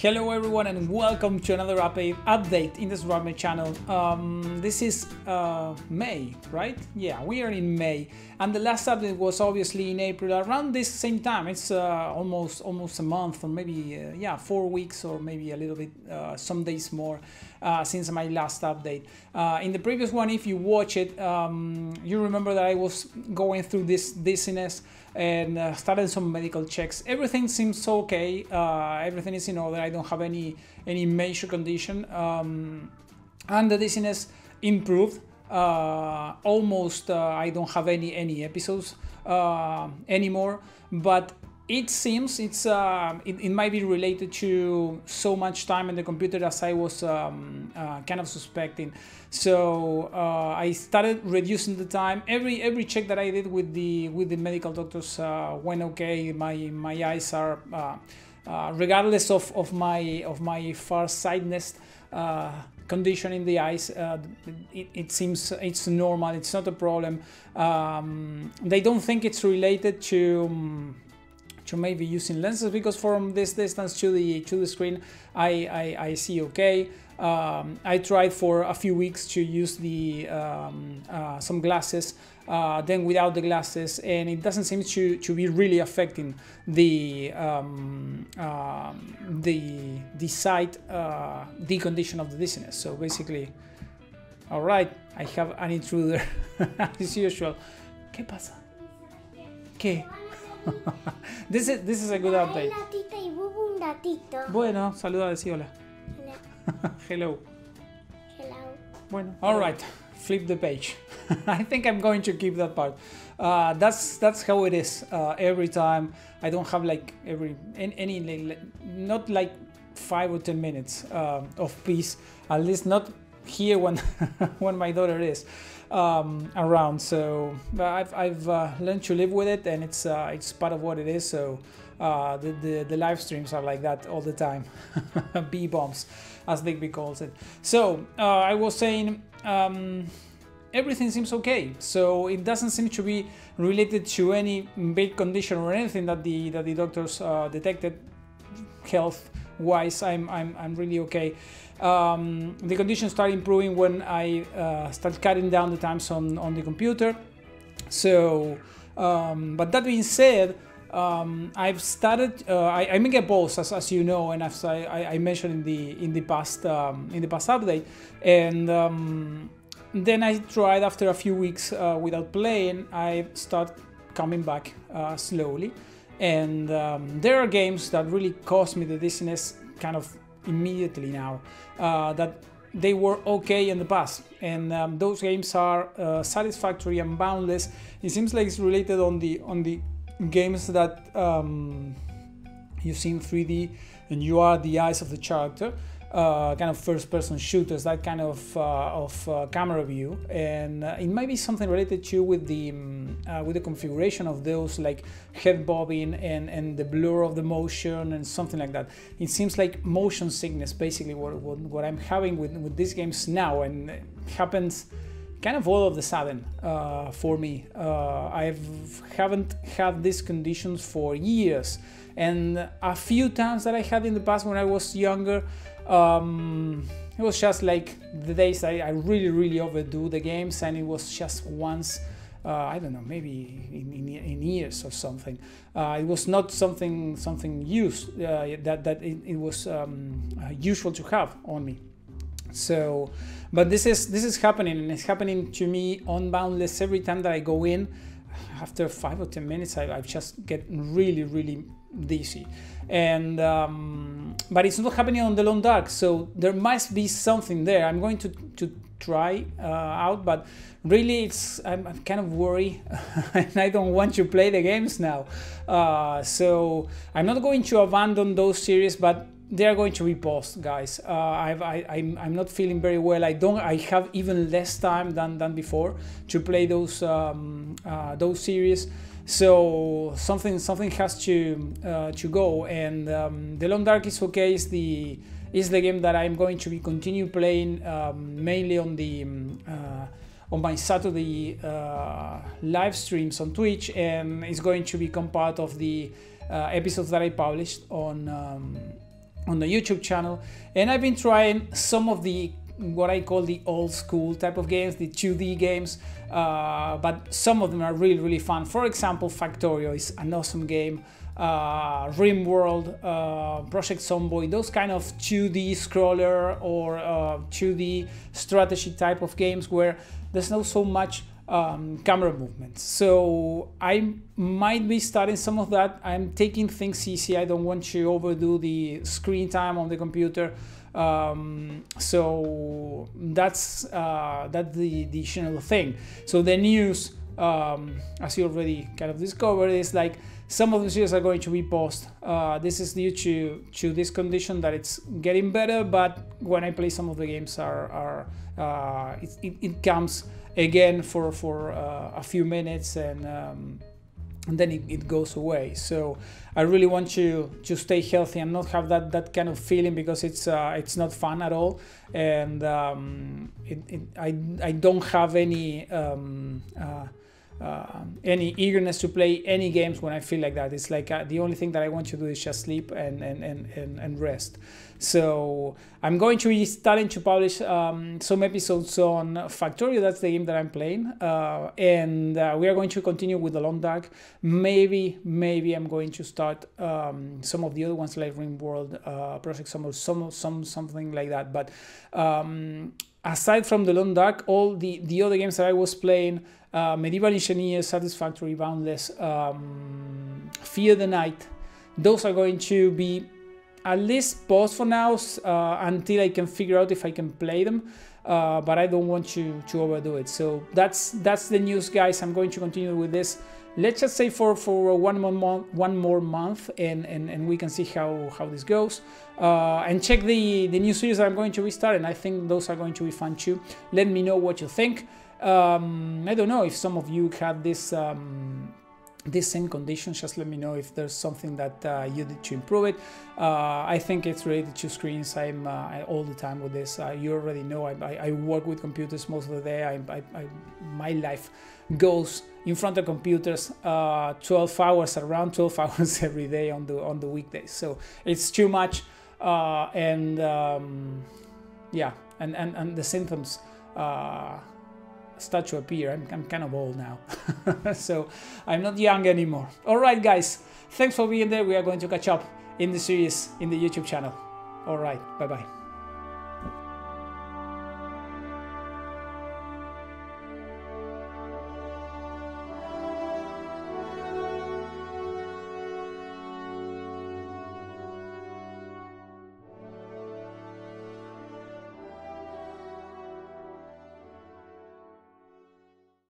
Hello everyone and welcome to another update in the Survivemer channel. This is May, right? Yeah, we are in May, and the last update was obviously in April around this same time. It's almost a month, or maybe 4 weeks, or maybe a little bit, some days more since my last update. In the previous one, if you watch it, you remember that I was going through this dizziness and started some medical checks. Everything seems okay. Everything is in order. I don't have any major condition, and the dizziness improved. Almost I don't have any episodes anymore, but it seems it might be related to so much time in the computer as I was kind of suspecting. So I started reducing the time. Every check that I did with the medical doctors went okay. My eyes are regardless of my farsightedness condition in the eyes, it seems it's normal. It's not a problem. They don't think it's related to maybe using lenses, because from this distance to the screen I see okay. I tried for a few weeks to use the some glasses, then without the glasses, and it doesn't seem to be really affecting the sight, the condition of the dizziness. So basically, all right, I have an intruder as usual. ¿Qué pasa? ¿Qué? This is a good update. Bueno, saluda, decí hola. Hello. Hello. Bueno. All right. Flip the page. I think I'm going to keep that part. That's how it is every time. I don't have like not like 5 or 10 minutes of peace. At least not here when when my daughter is around. So I've learned to live with it, and it's part of what it is. So the live streams are like that all the time. B-bombs, as Digby calls it. So I was saying, everything seems okay, so it doesn't seem to be related to any big condition or anything that the doctors detected. Health wise, I'm really okay. The conditions start improving when I start cutting down the times on the computer. So, but that being said, I've started. I make a pause, as you know, and as I mentioned in the past update, and then I tried after a few weeks without playing. I start coming back slowly, and there are games that really caused me the dizziness kind of immediately now, that they were okay in the past, and those games are Satisfactory and Boundless. It seems like it's related on the games that you see in 3D and you are the eyes of the character, kind of first-person shooters, that kind of camera view, and it might be something related to with the configuration of those, like head bobbing and the blur of the motion and something like that. It seems like motion sickness, basically what I'm having with these games now, and it happens kind of all of the sudden for me. I haven't had these conditions for years, and a few times that I had in the past when I was younger, it was just like the days I really overdo the games, and it was just once, I don't know, maybe in years or something. It was not something used, that it was usual to have on me. So, but this is happening, and it's happening to me on Boundless every time that I go in. After 5 or 10 minutes, I just get really dizzy, and but it's not happening on The Long Dark, so there must be something there. I'm going to try out, but really I'm kind of worried, and I don't want to play the games now. So I'm not going to abandon those series, but they are going to be paused, guys. I'm not feeling very well. I have even less time than before to play those series. So something has to go. And The Long Dark is okay. Is the game that I'm going to be continue playing mainly on the on my Saturday live streams on Twitch, and it's going to become part of the episodes that I published on the YouTube channel. And I've been trying some of the what I call the old school type of games, the 2D games, but some of them are really, really fun. For example, Factorio is an awesome game, Rim World, Project Zomboid, those kind of 2D scroller or 2D strategy type of games where there's not so much camera movements. So I might be starting some of that. I'm taking things easy. I don't want to overdo the screen time on the computer. So that's the additional thing. So the news, as you already kind of discovered, is like some of the series are going to be paused. This is due to this condition that it's getting better, but when I play some of the games it comes again for a few minutes, and then it goes away. So I really want you to stay healthy and not have that kind of feeling, because it's not fun at all. And I don't have any eagerness to play any games when I feel like that. It's like the only thing that I want to do is just sleep and rest. So I'm going to be starting to publish some episodes on Factorio. That's the game that I'm playing, and we are going to continue with The Long Dark. Maybe I'm going to start some of the other ones like Rim World, Project Zomboid, something like that. But aside from The Long Dark, all the other games that I was playing, Medieval Engineers, Satisfactory, Boundless, Fear the Night, those are going to be at least paused for now until I can figure out if I can play them. But I don't want to overdo it. So that's the news, guys. I'm going to continue with this. Let's just say for one more month, and we can see how this goes. And check the new series that I'm going to be starting. I think those are going to be fun too. Let me know what you think. I don't know if some of you had this same conditions. Just let me know if there's something that you did to improve it. I think it's related to screens. I'm all the time with this. You already know I work with computers most of the day. My life goes in front of computers 12 hours, around 12 hours every day on the weekdays, so it's too much. Yeah, and the symptoms start to appear. I'm kind of old now, so I'm not young anymore. All right, guys, thanks for being there. We are going to catch up in the series in the YouTube channel. All right, bye-bye.